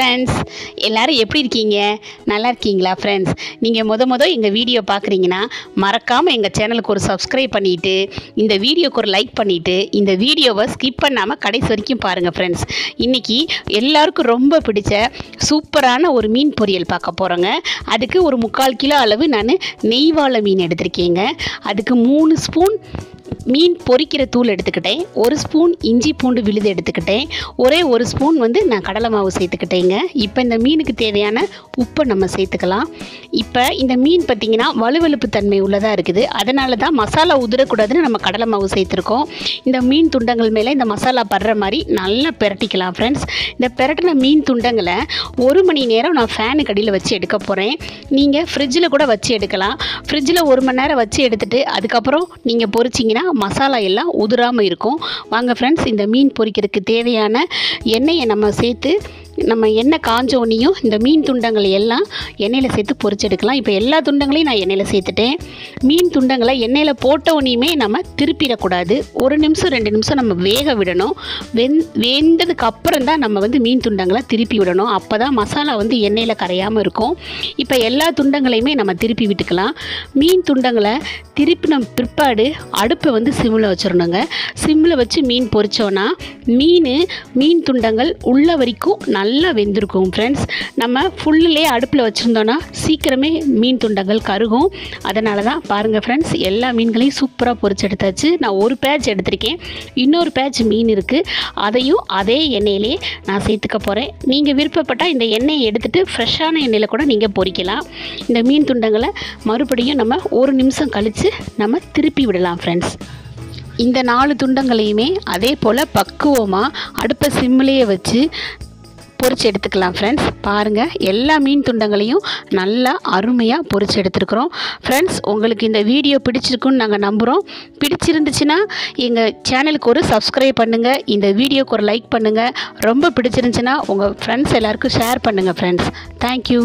Friends எல்லோரும் எப்படி இருக்கீங்க? நல்லா இருக்கீங்களா ஃப்ரெண்ட்ஸ்? நீங்கள் மொதல் எங்கள் வீடியோ பார்க்குறீங்கன்னா மறக்காமல் எங்கள் சேனலுக்கு ஒரு சப்ஸ்கிரைப் பண்ணிவிட்டு, இந்த வீடியோக்கு ஒரு லைக் பண்ணிவிட்டு, இந்த வீடியோவை ஸ்கிப் பண்ணாமல் கடைசி வரைக்கும் பாருங்கள் ஃப்ரெண்ட்ஸ். இன்றைக்கி எல்லாருக்கும் ரொம்ப பிடிச்ச சூப்பரான ஒரு மீன் பொரியல் பார்க்க போகிறோங்க. அதுக்கு ஒரு 3/4 கிலோ அளவு நான் நெய்வாழை மீன் எடுத்திருக்கேங்க. அதுக்கு 3 ஸ்பூன் மீன் பொரிக்கிற தூள் எடுத்துக்கிட்டேன், 1 ஸ்பூன் இஞ்சி பூண்டு விழுது எடுத்துக்கிட்டேன், ஒரு ஸ்பூன் நான் கடலை மாவு சேர்த்துக்கிட்டேங்க. இப்போ இந்த மீனுக்கு தேவையான உப்பை நம்ம சேர்த்துக்கலாம். இப்போ இந்த மீன் பார்த்திங்கன்னா வலுவலுப்பு தன்மை உள்ளதாக இருக்குது, அதனால தான் மசாலா உதிரக்கூடாதுன்னு நம்ம கடலை மாவு சேர்த்துருக்கோம். இந்த மீன் துண்டங்கள் மேலே இந்த மசாலா படுற மாதிரி நல்லா பெரட்டிக்கலாம் ஃப்ரெண்ட்ஸ். இந்த பெரட்டின மீன் துண்டங்களை 1 மணி நேரம் நான் ஃபேனுக்கு அடியில் வச்சு எடுக்க போகிறேன். நீங்கள் ஃப்ரிட்ஜில் கூட வச்சு எடுக்கலாம். ஃப்ரிட்ஜில் 1 மணி நேரம் வச்சு எடுத்துகிட்டு அதுக்கப்புறம் நீங்கள் பொரிச்சிங்கன்னா மசாலா எல்லாம் உதிராமல் இருக்கும். வாங்க ஃப்ரெண்ட்ஸ், இந்த மீன் பொரிக்கிறதுக்கு தேவையான எண்ணெயை நம்ம சேர்த்து, நம்ம எண்ணெய் காஞ்சோன்னையும் இந்த மீன் துண்டங்கள் எல்லாம் எண்ணெயில் சேர்த்து பொரிச்செடுக்கலாம். இப்போ எல்லா துண்டங்களையும் நான் எண்ணெயில் சேர்த்துட்டேன். மீன் துண்டங்களை எண்ணெயில் போட்டோன்னையுமே நம்ம திருப்பிடக்கூடாது, 1 நிமிஷம் 2 நிமிஷம் நம்ம வேக விடணும். வெந்ததுக்கு அப்புறம் தான் நம்ம மீன் துண்டங்களை திருப்பி விடணும். அப்போ தான் மசாலா எண்ணெயில் கரையாமல் இருக்கும். இப்போ எல்லா துண்டங்களையுமே நம்ம திருப்பி விட்டுக்கலாம். மீன் துண்டங்களை திருப்பின பிற்பாடு அடுப்பை சிம்மில் வச்சிடணுங்க. சிம்மில் வச்சு மீன் பொரித்தோன்னா மீன் துண்டங்கள் உள்ள வரைக்கும் நல்லா வெந்திருக்கும் ஃப்ரெண்ட்ஸ். நம்ம ஃபுல்லிலே அடுப்பில் வச்சுருந்தோன்னா சீக்கிரமே மீன் துண்டங்கள் கருகும். அதனால தான் பாருங்கள் ஃப்ரெண்ட்ஸ், எல்லா மீன்களையும் சூப்பராக பொரிச்சு எடுத்தாச்சு. நான் ஒரு பேட்ச் எடுத்திருக்கேன், இன்னொரு பேட்ச் மீன் இருக்குது, அதையும் அதே எண்ணெயிலே நான் சேர்த்துக்க போகிறேன். நீங்கள் விருப்பப்பட்டால் இந்த எண்ணெயை எடுத்துகிட்டு ஃப்ரெஷ்ஷான எண்ணெயில் கூட நீங்கள் பொரிக்கலாம். இந்த மீன் துண்டங்களை மறுபடியும் நம்ம 1 நிமிஷம் கழித்து நம்ம திருப்பி விடலாம் ஃப்ரெண்ட்ஸ். இந்த 4 துண்டங்களையுமே அதே போல் பக்குவமாக அடுப்பை சிம்மிலேயே வச்சு பொரிச்சு எடுத்துக்கலாம் ஃப்ரெண்ட்ஸ். பாருங்கள், எல்லா மீன் துண்டங்களையும் நல்லா அருமையாக பொரிச்சு எடுத்துருக்குறோம் ஃப்ரெண்ட்ஸ். உங்களுக்கு இந்த வீடியோ பிடிச்சிருக்குன்னு நாங்கள் நம்புகிறோம். பிடிச்சிருந்துச்சுன்னா எங்கள் சேனலுக்கு ஒரு சப்ஸ்கிரைப் பண்ணுங்கள், இந்த வீடியோக்கு ஒரு லைக் பண்ணுங்கள். ரொம்ப பிடிச்சிருந்துச்சுன்னா உங்கள் ஃப்ரெண்ட்ஸ் எல்லாேருக்கும் ஷேர் பண்ணுங்கள் ஃப்ரெண்ட்ஸ். தேங்க்யூ.